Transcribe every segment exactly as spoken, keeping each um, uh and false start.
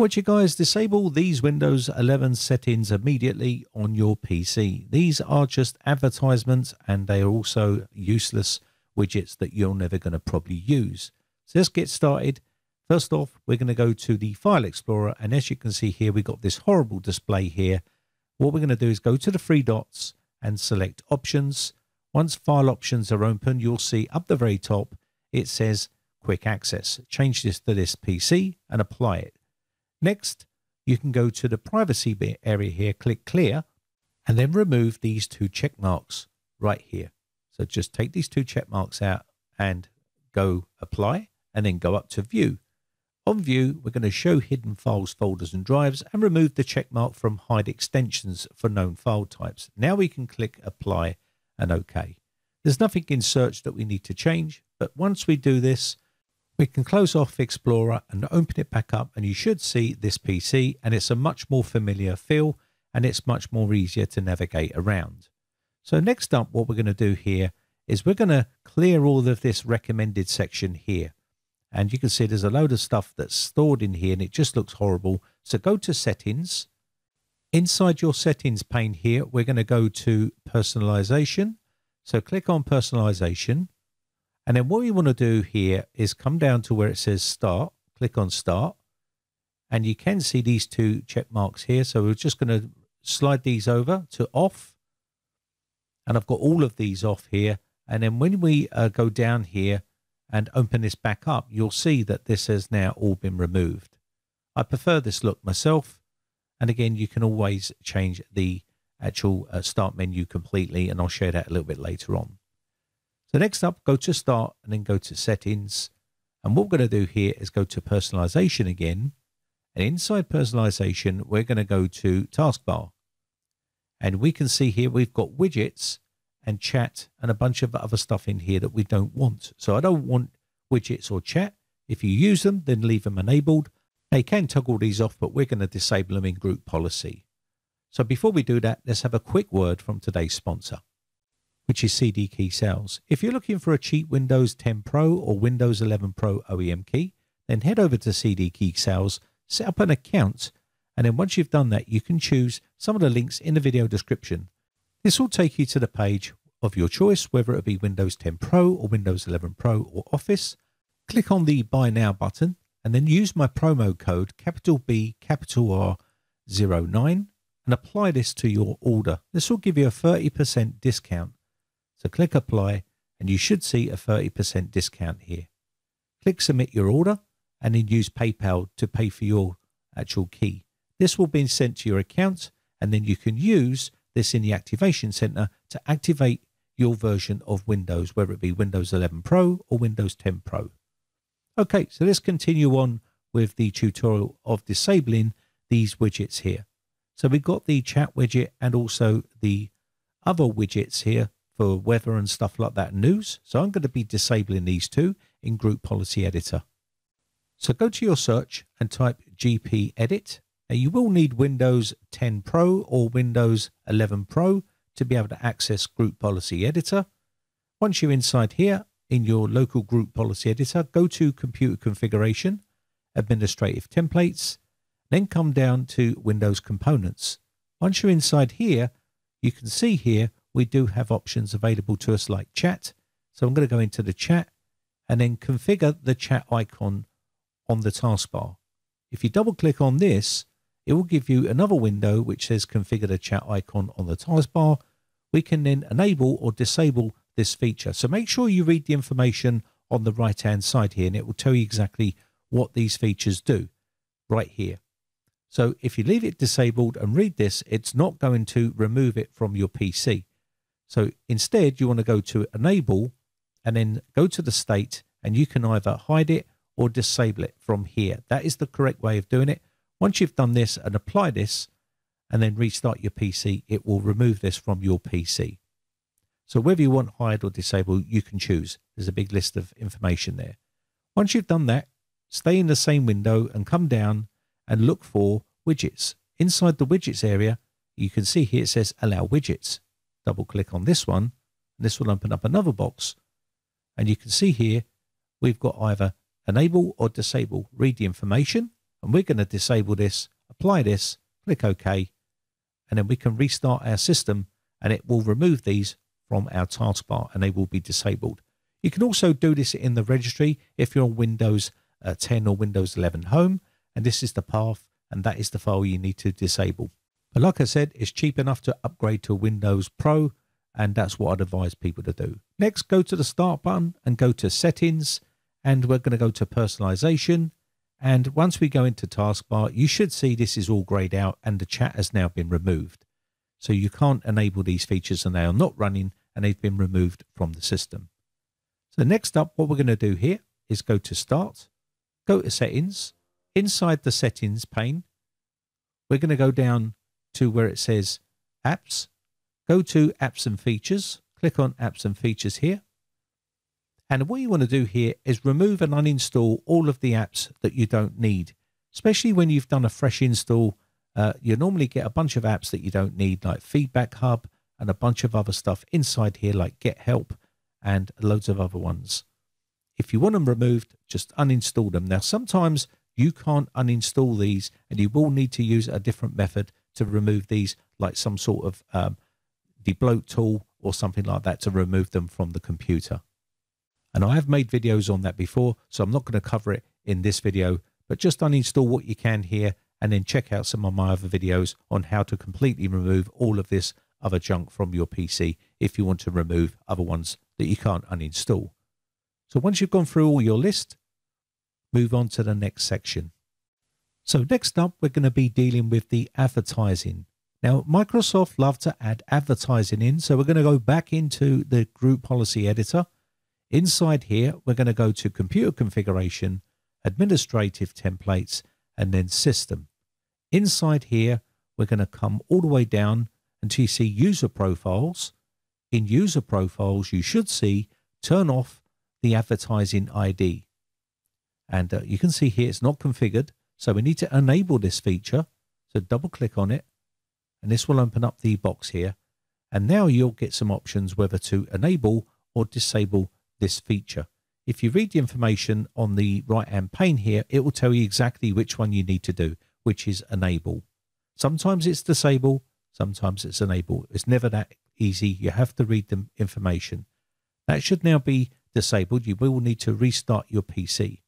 watch it guys, disable these Windows eleven settings immediately on your P C. These are just advertisements and they are also useless widgets that you're never going to probably use. So let's get started. First off, we're going to go to the File Explorer, and as you can see here, we've got this horrible display here. What we're going to do is go to the three dots and select Options. Once File Options are open, you'll see up the very top, it says Quick Access. Change this to this P C and apply it. Next, you can go to the privacy bit area here, click clear, and then remove these two check marks right here. So just take these two check marks out and go apply, and then go up to view. On view, we're going to show hidden files, folders and drives, and remove the check mark from hide extensions for known file types. Now we can click apply and OK. There's nothing in search that we need to change, but once we do this, we can close off Explorer and open it back up, and you should see this P C, and it's a much more familiar feel and it's much more easier to navigate around. So next up, what we're going to do here is we're going to clear all of this recommended section here. And you can see there's a load of stuff that's stored in here and it just looks horrible. So go to Settings. Inside your Settings pane here, we're going to go to Personalization. So click on Personalization. And then what we want to do here is come down to where it says Start, click on Start, and you can see these two check marks here. So we're just going to slide these over to Off, and I've got all of these off here. And then when we uh, go down here and open this back up, you'll see that this has now all been removed. I prefer this look myself. And again, you can always change the actual uh, Start menu completely, and I'll show that a little bit later on. So next up, go to Start and then go to Settings. And what we're going to do here is go to Personalization again. And inside Personalization, we're going to go to Taskbar. And we can see here we've got widgets and chat and a bunch of other stuff in here that we don't want. So I don't want widgets or chat. If you use them, then leave them enabled. They can toggle these off, but we're going to disable them in group policy. So before we do that, let's have a quick word from today's sponsor, which is C D Key Sales. If you're looking for a cheap Windows ten Pro or Windows eleven Pro O E M key, then head over to C D Key Sales, set up an account, and then once you've done that, you can choose some of the links in the video description. This will take you to the page of your choice, whether it be Windows ten Pro or Windows eleven Pro or Office. Click on the Buy Now button and then use my promo code capital B capital R zero nine and apply this to your order. This will give you a thirty percent discount. So click apply and you should see a thirty percent discount here. Click submit your order and then use PayPal to pay for your actual key. This will be sent to your account and then you can use this in the Activation Center to activate your version of Windows, whether it be Windows eleven Pro or Windows ten Pro. Okay, so let's continue on with the tutorial of disabling these widgets here. So we've got the chat widget and also the other widgets here for weather and stuff like that, news. So I'm going to be disabling these two in Group Policy Editor. So go to your search and type G P Edit. Now you will need Windows ten Pro or Windows eleven Pro to be able to access Group Policy Editor. Once you're inside here in your local Group Policy Editor, go to Computer Configuration, Administrative Templates, then come down to Windows Components. Once you're inside here, you can see here we do have options available to us like chat. So I'm going to go into the chat and then configure the chat icon on the taskbar. If you double click on this, it will give you another window which says configure the chat icon on the taskbar. We can then enable or disable this feature. So make sure you read the information on the right hand side here and it will tell you exactly what these features do right here. So if you leave it disabled and read this, it's not going to remove it from your P C. So instead, you want to go to Enable and then go to the state and you can either hide it or disable it from here. That is the correct way of doing it. Once you've done this and apply this and then restart your P C, it will remove this from your P C. So whether you want hide or disable, you can choose. There's a big list of information there. Once you've done that, stay in the same window and come down and look for widgets. Inside the widgets area, you can see here it says Allow Widgets. Double click on this one, and this will open up another box. And you can see here, we've got either enable or disable. Read the information and we're going to disable this, apply this, click OK, and then we can restart our system and it will remove these from our taskbar and they will be disabled. You can also do this in the registry if you're on Windows uh, ten or Windows eleven Home, and this is the path and that is the file you need to disable. But like I said, it's cheap enough to upgrade to Windows Pro, and that's what I'd advise people to do. Next, go to the Start button and go to Settings, and we're going to go to Personalization. And once we go into Taskbar, you should see this is all grayed out and the chat has now been removed. So you can't enable these features and they are not running and they've been removed from the system. So next up, what we're going to do here is go to Start, go to Settings. Inside the Settings pane, we're going to go down to where it says Apps. Go to Apps and Features, click on Apps and Features here. And what you want to do here is remove and uninstall all of the apps that you don't need, especially when you've done a fresh install. Uh, you normally get a bunch of apps that you don't need, like Feedback Hub and a bunch of other stuff inside here, like Get Help and loads of other ones. If you want them removed, just uninstall them. Now, sometimes you can't uninstall these and you will need to use a different method to remove these, like some sort of um, debloat tool or something like that to remove them from the computer. And I have made videos on that before, so I'm not going to cover it in this video, but just uninstall what you can here and then check out some of my other videos on how to completely remove all of this other junk from your P C if you want to remove other ones that you can't uninstall. So once you've gone through all your list, move on to the next section. So next up, we're going to be dealing with the advertising. Now, Microsoft love to add advertising in, so we're going to go back into the Group Policy Editor. Inside here, we're going to go to Computer Configuration, Administrative Templates, and then System. Inside here, we're going to come all the way down until you see User Profiles. In User Profiles, you should see Turn Off the Advertising I D. And uh, you can see here it's not configured, so we need to enable this feature. So double-click on it, and this will open up the box here. And now you'll get some options whether to enable or disable this feature. If you read the information on the right hand pane here, it will tell you exactly which one you need to do, which is enable. Sometimes it's disable, sometimes it's enable. It's never that easy. You have to read the information. That should now be disabled. You will need to restart your P C.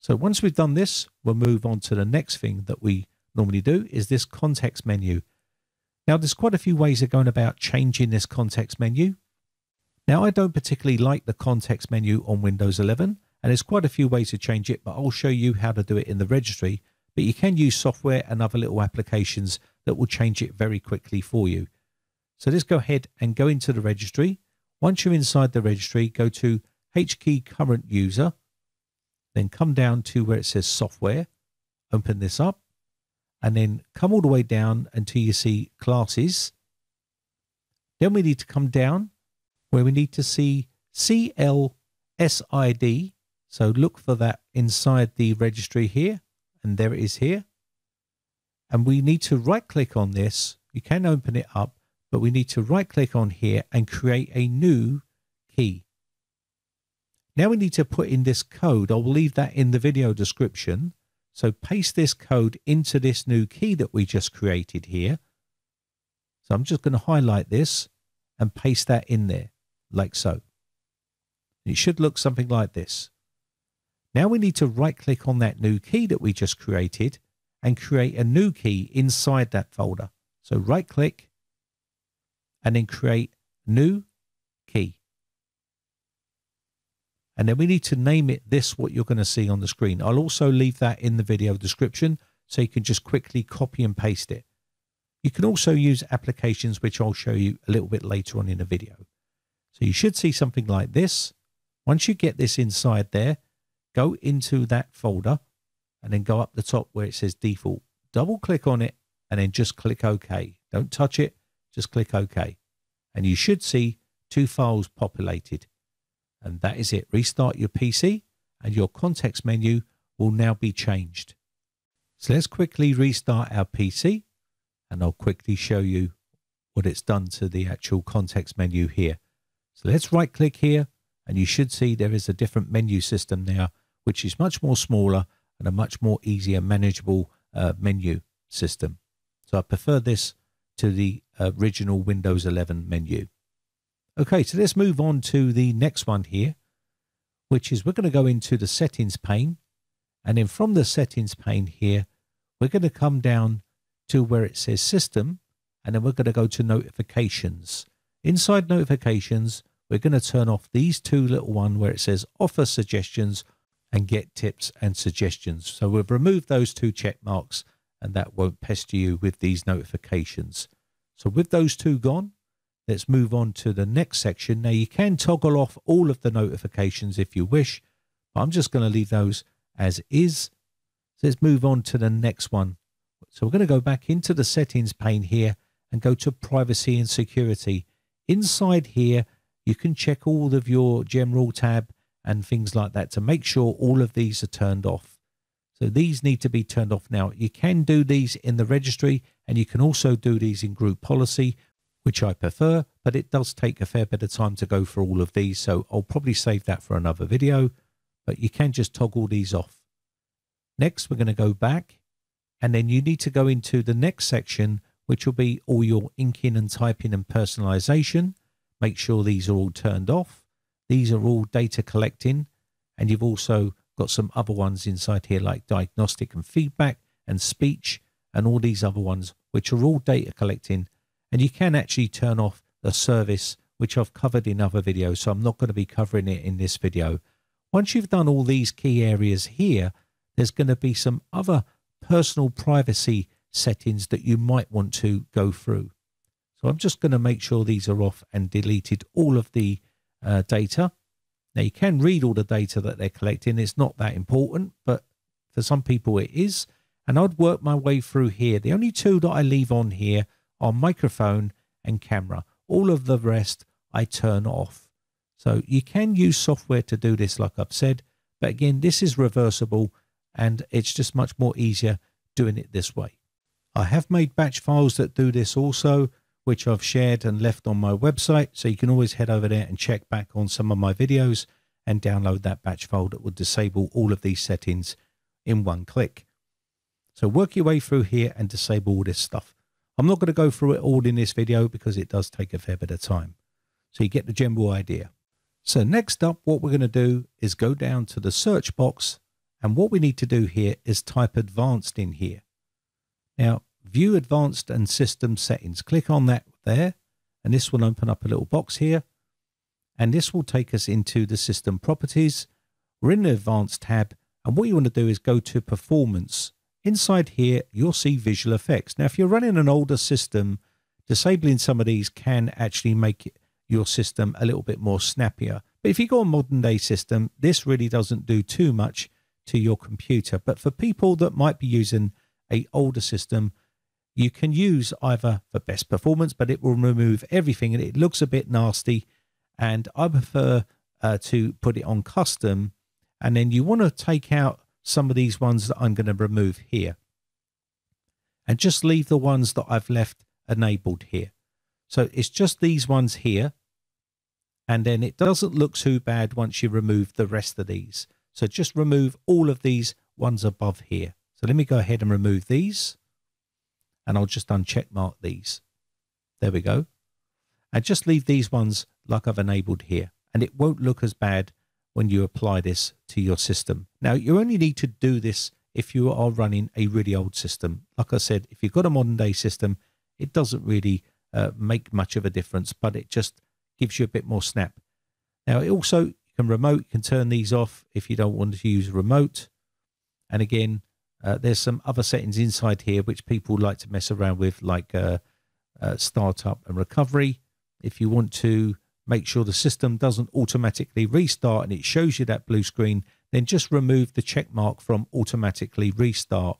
So once we've done this, we'll move on to the next thing that we normally do, is this context menu. Now there's quite a few ways of going about changing this context menu. Now, I don't particularly like the context menu on Windows eleven, and there's quite a few ways to change it, but I'll show you how to do it in the registry. But you can use software and other little applications that will change it very quickly for you. So let's go ahead and go into the registry. Once you're inside the registry, go to H key current user, then come down to where it says Software, open this up, and then come all the way down until you see Classes. Then we need to come down where we need to see C L S I D. So look for that inside the registry here, and there it is here. And we need to right click on this. You can open it up, but we need to right click on here and create a new key. Now we need to put in this code. I'll leave that in the video description. So paste this code into this new key that we just created here. So I'm just going to highlight this and paste that in there, like so. It should look something like this. Now we need to right click on that new key that we just created and create a new key inside that folder. So right click and then create new key. And then we need to name it this, what you're going to see on the screen. I'll also leave that in the video description so you can just quickly copy and paste it. You can also use applications, which I'll show you a little bit later on in the video. So you should see something like this. Once you get this inside there, go into that folder and then go up the top where it says default. Double click on it and then just click OK. Don't touch it, just click OK. And you should see two files populated. And that is it. Restart your P C and your context menu will now be changed. So let's quickly restart our P C. And I'll quickly show you what it's done to the actual context menu here. So let's right click here, and you should see there is a different menu system now, which is much more smaller and a much more easier manageable uh, menu system. So I prefer this to the original Windows eleven menu. Okay, so let's move on to the next one here, which is we're going to go into the settings pane. And then from the settings pane here, we're going to come down to where it says system, and then we're going to go to notifications. Inside notifications, we're going to turn off these two little ones where it says offer suggestions and get tips and suggestions. So we've removed those two check marks, and that won't pester you with these notifications. So with those two gone, let's move on to the next section. Now you can toggle off all of the notifications if you wish, but I'm just going to leave those as is. So let's move on to the next one. So we're going to go back into the settings pane here and go to privacy and security. Inside here, you can check all of your general tab and things like that to make sure all of these are turned off. So these need to be turned off now. You can do these in the registry, and you can also do these in group policy, which I prefer, but it does take a fair bit of time to go for all of these. So I'll probably save that for another video, but you can just toggle these off. Next, we're going to go back, and then you need to go into the next section, which will be all your inking and typing and personalization. Make sure these are all turned off. These are all data collecting, and you've also got some other ones inside here like diagnostic and feedback and speech and all these other ones, which are all data collecting. And you can actually turn off the service, which I've covered in other videos, so I'm not going to be covering it in this video. Once you've done all these key areas here, there's going to be some other personal privacy settings that you might want to go through. So I'm just going to make sure these are off and deleted all of the uh, data. Now you can read all the data that they're collecting. It's not that important, but for some people it is. And I'd work my way through here. The only two that I leave on here are microphone and camera. All of the rest I turn off. So you can use software to do this, like I've said, but again, this is reversible, and it's just much more easier doing it this way. I have made batch files that do this also, which I've shared and left on my website. So you can always head over there and check back on some of my videos and download that batch file that will disable all of these settings in one click. So work your way through here and disable all this stuff. I'm not going to go through it all in this video because it does take a fair bit of time. So you get the general idea. So next up, what we're going to do is go down to the search box. And what we need to do here is type advanced in here. Now, view advanced and system settings. Click on that there, and this will open up a little box here. And this will take us into the system properties. We're in the advanced tab, and what you want to do is go to performance. Inside here, you'll see visual effects. Now, if you're running an older system, disabling some of these can actually make your system a little bit more snappier. But if you go on a modern day system, this really doesn't do too much to your computer. But for people that might be using a older system, you can use either for best performance, but it will remove everything and it looks a bit nasty. And I prefer uh, to put it on custom. And then you want to take out some of these ones that I'm going to remove here, and just leave the ones that I've left enabled here. So it's just these ones here, and then it doesn't look too bad once you remove the rest of these. So just remove all of these ones above here. So let me go ahead and remove these, and I'll just uncheck mark these. There we go. And just leave these ones like I've enabled here, and it won't look as bad when you apply this to your system. Now, you only need to do this if you are running a really old system. Like I said, if you've got a modern day system, it doesn't really uh, make much of a difference, but it just gives you a bit more snap. Now, it also can remote, you can turn these off if you don't want to use remote. And again, uh, there's some other settings inside here which people like to mess around with, like uh, uh, startup and recovery. If you want to make sure the system doesn't automatically restart and it shows you that blue screen, then just remove the check mark from automatically restart.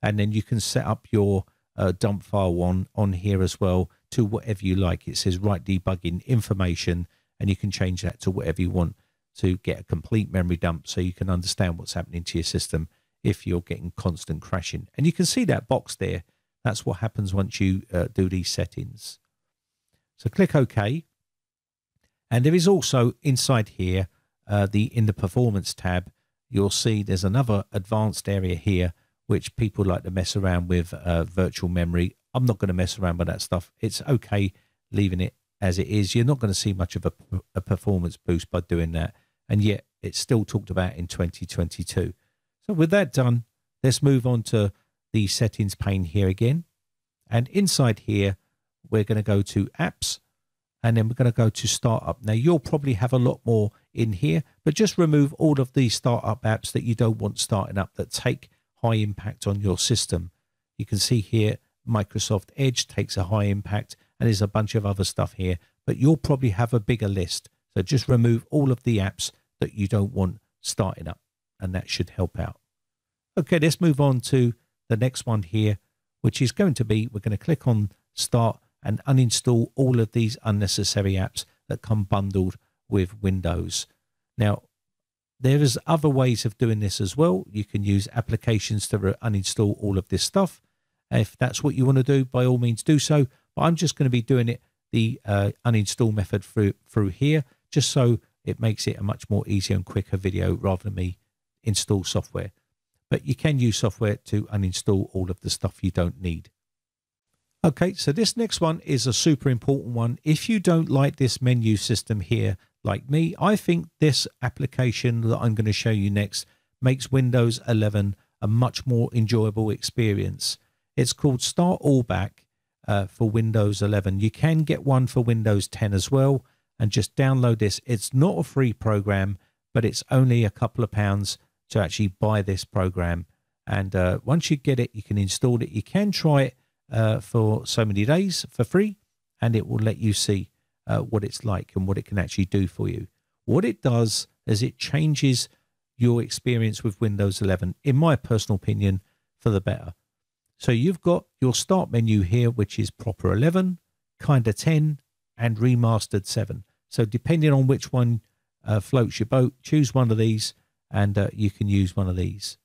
And then you can set up your uh, dump file on, on here as well to whatever you like. It says write debugging information, and you can change that to whatever you want to get a complete memory dump, so you can understand what's happening to your system if you're getting constant crashing. And you can see that box there. That's what happens once you uh, do these settings. So click OK. And there is also inside here, uh, the in the performance tab, you'll see there's another advanced area here, which people like to mess around with, uh, virtual memory. I'm not going to mess around with that stuff. It's okay leaving it as it is. You're not going to see much of a, a performance boost by doing that. And yet it's still talked about in twenty twenty-two. So with that done, let's move on to the settings pane here again. And inside here, we're going to go to apps, and then we're going to go to startup. Now, you'll probably have a lot more in here, but just remove all of these startup apps that you don't want starting up that take high impact on your system. You can see here, Microsoft Edge takes a high impact, and there's a bunch of other stuff here, but you'll probably have a bigger list. So just remove all of the apps that you don't want starting up, and that should help out. Okay, let's move on to the next one here, which is going to be, we're going to click on Start and uninstall all of these unnecessary apps that come bundled with Windows. Now, there is other ways of doing this as well. You can use applications to uninstall all of this stuff. If that's what you want to do, by all means do so. But I'm just going to be doing it the uh, uninstall method through, through here, just so it makes it a much more easier and quicker video rather than me install software. But you can use software to uninstall all of the stuff you don't need. Okay, so this next one is a super important one. If you don't like this menu system here, like me, I think this application that I'm going to show you next makes Windows eleven a much more enjoyable experience. It's called Start All Back uh, for Windows eleven. You can get one for Windows ten as well, and just download this. It's not a free program, but it's only a couple of pounds to actually buy this program. And uh, once you get it, you can install it. You can try it Uh, for so many days for free, and it will let you see uh, what it's like and what it can actually do for you. What it does is it changes your experience with Windows eleven, in my personal opinion, for the better. So you've got your start menu here, which is proper eleven, kinda ten, and remastered seven. So depending on which one uh, floats your boat, choose one of these, and uh, you can use one of these.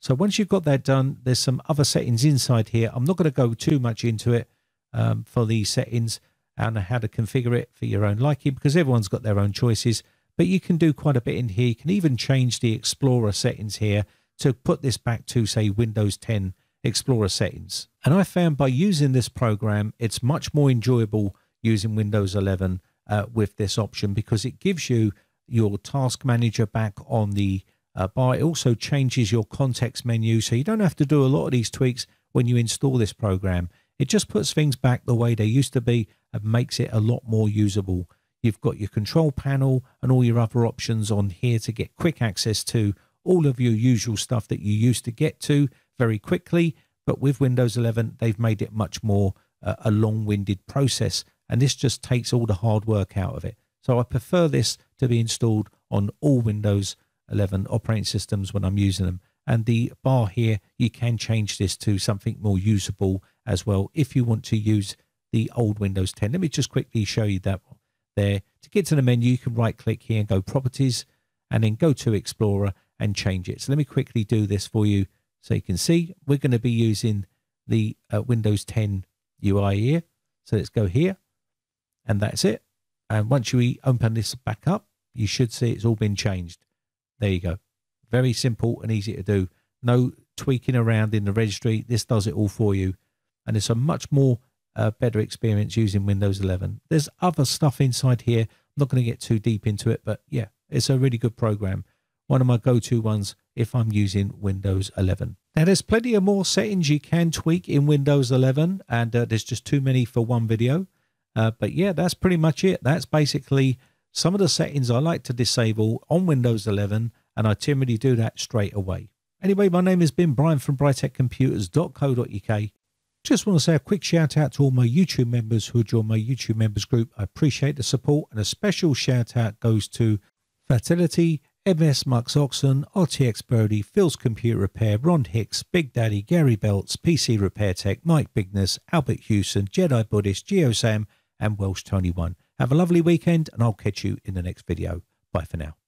So once you've got that done, there's some other settings inside here. I'm not going to go too much into it um, for these settings and how to configure it for your own liking, because everyone's got their own choices. But you can do quite a bit in here. You can even change the Explorer settings here to put this back to, say, Windows ten Explorer settings. And I found by using this program, it's much more enjoyable using Windows eleven uh, with this option, because it gives you your task manager back on the Uh, bar. It also changes your context menu, so you don't have to do a lot of these tweaks when you install this program. It just puts things back the way they used to be and makes it a lot more usable. You've got your control panel and all your other options on here to get quick access to all of your usual stuff that you used to get to very quickly. But with Windows eleven, they've made it much more uh, a long-winded process, and this just takes all the hard work out of it. So I prefer this to be installed on all Windows eleven operating systems when I'm using them. And the bar here, you can change this to something more usable as well if you want to use the old Windows ten. Let me just quickly show you that one there. To get to the menu, you can right click here and go Properties, and then go to Explorer and change it. So let me quickly do this for you so you can see. We're going to be using the uh, Windows ten U I here, so let's go here, and that's it. And once you open this back up, you should see it's all been changed. There you go. Very simple and easy to do. No tweaking around in the registry. This does it all for you. And it's a much more uh, better experience using Windows eleven. There's other stuff inside here. I'm not going to get too deep into it, but yeah, it's a really good program. One of my go-to ones if I'm using Windows eleven. Now, there's plenty of more settings you can tweak in Windows eleven, and uh, there's just too many for one video. Uh, but yeah, that's pretty much it. That's basically some of the settings I like to disable on Windows eleven, and I typically do that straight away. Anyway, my name has been Brian from Bright Tech Computers dot co dot U K. Just want to say a quick shout out to all my YouTube members who joined my YouTube members group. I appreciate the support, and a special shout out goes to Fertility, M S Mux Oxen, R T X Brody, Phil's Computer Repair, Ron Hicks, Big Daddy, Gary Belts, P C Repair Tech, Mike Bigness, Albert Hewson, Jedi Buddhist, GeoSam, and Welsh Tony One. Have a lovely weekend, and I'll catch you in the next video. Bye for now.